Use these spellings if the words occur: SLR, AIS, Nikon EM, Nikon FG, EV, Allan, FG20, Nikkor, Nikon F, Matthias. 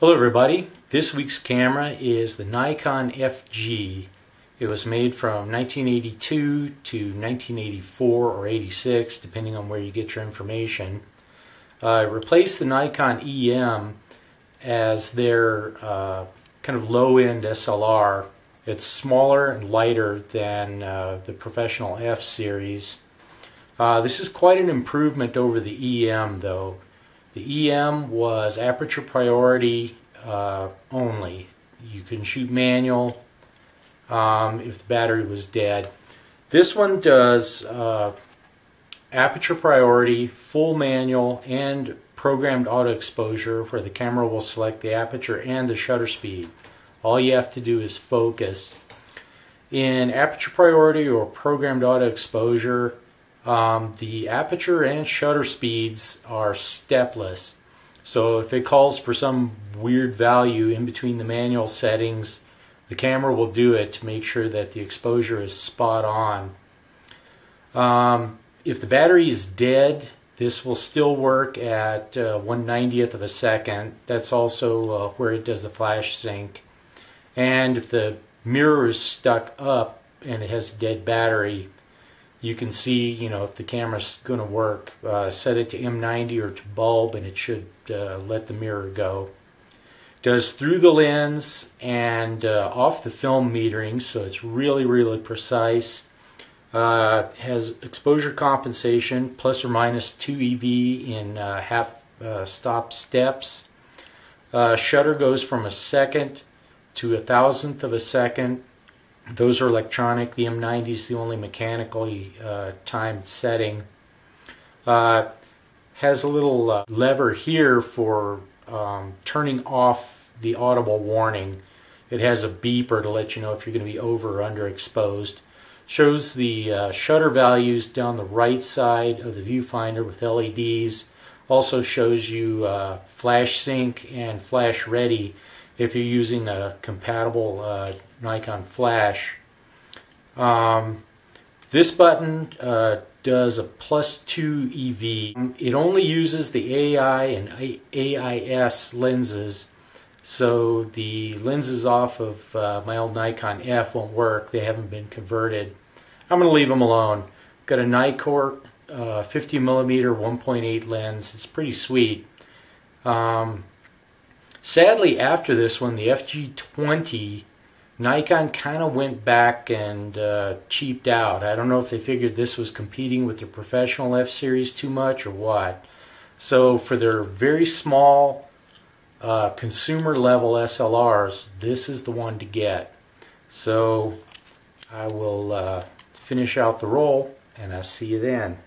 Hello everybody, this week's camera is the Nikon FG. It was made from 1982 to 1984 or 86, depending on where you get your information. I replaced the Nikon EM as their kind of low-end SLR. It's smaller and lighter than the professional F series. This is quite an improvement over the EM though. The EM was aperture priority only. You couldn't shoot manual if the battery was dead. This one does aperture priority, full manual, and programmed auto exposure where the camera will select the aperture and the shutter speed. All you have to do is focus. In aperture priority or programmed auto exposure, the aperture and shutter speeds are stepless, so if it calls for some weird value in between the manual settings, the camera will do it to make sure that the exposure is spot on. If the battery is dead, this will still work at 1/90th of a second. That's also where it does the flash sync. And if the mirror is stuck up and it has a dead battery, you can see, you know, if the camera's going to work. Set it to M90 or to bulb and it should let the mirror go. Does through the lens and off the film metering, so it's really, really precise. Has exposure compensation, plus or minus 2 EV in half stop steps. Shutter goes from a second to 1,000th of a second. Those are electronic. The M90 is the only mechanically timed setting. Has a little lever here for turning off the audible warning. It has a beeper to let you know if you're going to be over or underexposed. Shows the shutter values down the right side of the viewfinder with LEDs. Also shows you flash sync and flash ready if you're using a compatible Nikon flash. This button does a +2 EV. It only uses the AI and AIS lenses, so the lenses off of my old Nikon F won't work. They haven't been converted. I'm going to leave them alone. Got a Nikkor 50mm 1.8 lens. It's pretty sweet. Sadly, after this one, the FG20, Nikon kind of went back and cheaped out. I don't know if they figured this was competing with their professional F series too much or what. So for their very small consumer level SLRs, this is the one to get. So I will finish out the roll and I'll see you then.